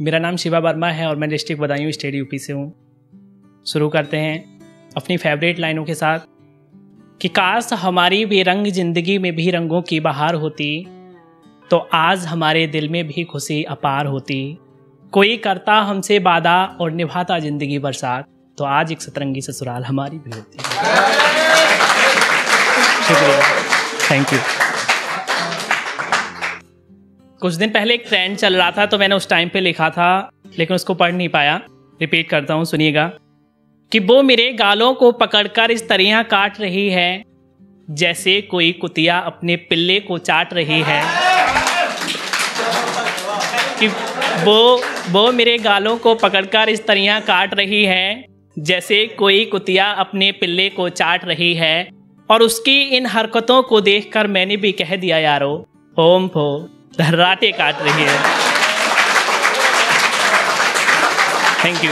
मेरा नाम शिवा वर्मा है और मैं डिस्ट्रिक्ट बदायूं स्टेट यूपी से हूँ। शुरू करते हैं अपनी फेवरेट लाइनों के साथ कि काश हमारी बेरंग जिंदगी में भी रंगों की बहार होती, तो आज हमारे दिल में भी खुशी अपार होती। कोई करता हमसे वादा और निभाता जिंदगी बरसात, तो आज एक सतरंगी ससुराल हमारी भी होती। शुक्रिया, थैंक यू। कुछ दिन पहले एक ट्रेंड चल रहा था तो मैंने उस टाइम पे लिखा था, लेकिन उसको पढ़ नहीं पाया। रिपीट करता हूँ, सुनिएगा। कि वो मेरे गालों को पकड़कर इस तरह काट रही है जैसे कोई कुतिया अपने पिल्ले को चाट रही है। कि वो मेरे गालों को पकड़कर इस तरह काट रही है जैसे कोई कुतिया अपने पिल्ले को चाट रही है। और उसकी इन हरकतों को देखकर मैंने भी कह दिया यारो ओम फो धर्राटे काट रही है। Thank you.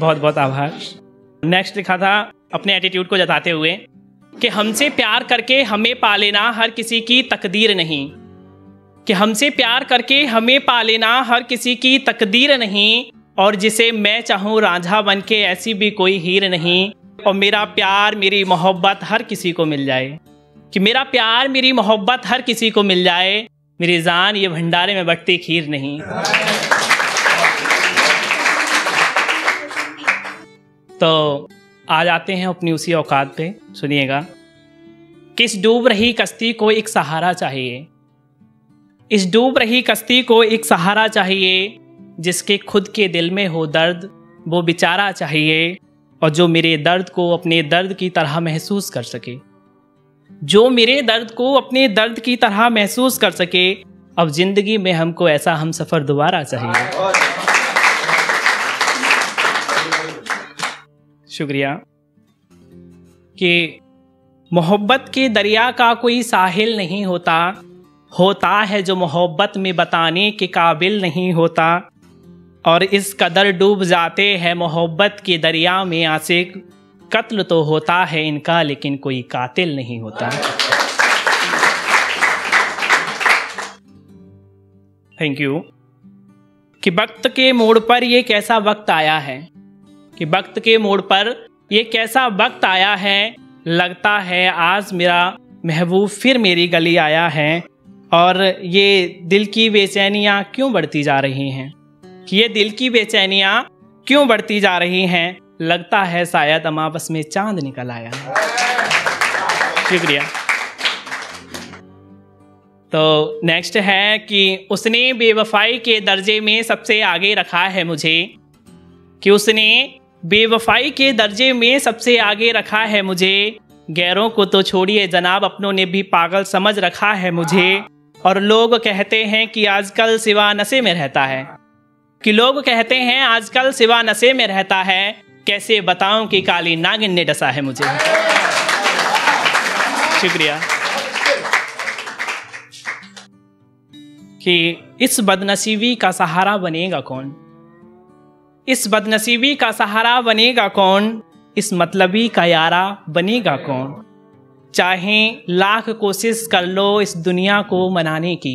बहुत बहुत आभार। नेक्स्ट लिखा था अपने एटीट्यूड को जताते हुए कि हमसे प्यार करके हमें पा लेना हर किसी की तकदीर नहीं। कि हमसे प्यार करके हमें पा लेना हर किसी की तकदीर नहीं। और जिसे मैं चाहूँ रांझा बन के ऐसी भी कोई हीर नहीं। और मेरा प्यार मेरी मोहब्बत हर किसी को मिल जाए। कि मेरा प्यार मेरी मोहब्बत हर किसी को मिल जाए। मेरी जान ये भंडारे में बटती खीर नहीं। तो आ जाते हैं अपनी उसी औकात पे। सुनिएगा। किस डूब रही कश्ती को एक सहारा चाहिए। इस डूब रही कश्ती को एक सहारा चाहिए। जिसके खुद के दिल में हो दर्द वो बेचारा चाहिए। और जो मेरे दर्द को अपने दर्द की तरह महसूस कर सके। जो मेरे दर्द को अपने दर्द की तरह महसूस कर सके। अब जिंदगी में हमको ऐसा हम सफ़र दोबारा चाहिए। शुक्रिया। कि मोहब्बत के दरिया का कोई साहिल नहीं होता। होता है जो मोहब्बत में बताने के काबिल नहीं होता। और इस कदर डूब जाते हैं मोहब्बत के दरिया में आशिक। कत्ल तो होता है इनका लेकिन कोई कातिल नहीं होता। Thank you. कि वक्त के मोड़ पर ये कैसा वक्त आया है। कि वक्त के मोड़ पर ये कैसा वक्त आया है। लगता है आज मेरा महबूब फिर मेरी गली आया है। और ये दिल की बेचैनियाँ क्यों बढ़ती जा रही हैं। कि ये दिल की बेचैनियाँ क्यों बढ़ती जा रही हैं। लगता है शायद अमावस में चांद निकल आया है। शुक्रिया। तो नेक्स्ट है कि उसने बेवफाई के दर्जे में सबसे आगे रखा है मुझे। कि उसने बेवफाई के दर्जे में सबसे आगे रखा है मुझे। गैरों को तो छोड़िए जनाब अपनों ने भी पागल समझ रखा है मुझे। और लोग कहते हैं कि आजकल शिवा नशे में रहता है। कि लोग कहते हैं आजकल शिवा नशे में रहता है। कैसे बताऊं कि काली नागिन ने डसा है मुझे। शुक्रिया। कि इस बदनसीबी का सहारा बनेगा कौन। इस बदनसीबी का सहारा बनेगा कौन। इस मतलबी का यारा बनेगा कौन। चाहे लाख कोशिश कर लो इस दुनिया को मनाने की।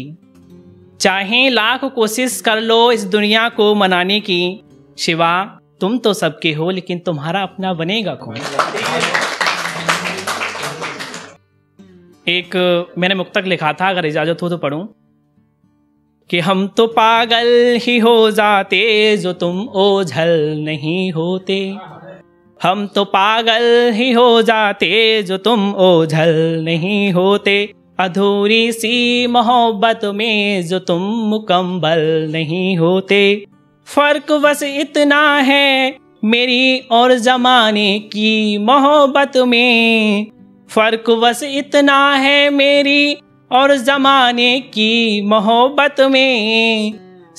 चाहे लाख कोशिश कर लो इस दुनिया को मनाने की। शिवा तुम तो सबके हो लेकिन तुम्हारा अपना बनेगा कौन। एक मैंने मुक्तक लिखा था, अगर इजाज़त हो तो पढ़ूं। कि हम तो पागल ही हो जाते जो तुम ओझल नहीं होते। हम तो पागल ही हो जाते जो तुम ओझल नहीं होते। अधूरी सी मोहब्बत में जो तुम मुकम्मल नहीं होते। फ़र्क बस इतना है मेरी और ज़माने की मोहब्बत में। फ़र्क बस इतना है मेरी और ज़माने की मोहब्बत में।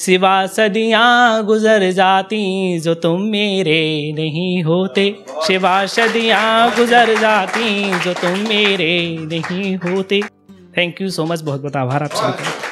सिवा सदियाँ गुजर जाती जो तुम मेरे नहीं होते। सिवा सदियाँ गुजर जाती जो तुम मेरे नहीं होते। Thank you so much. बहुत बहुत आभार आप सभी का।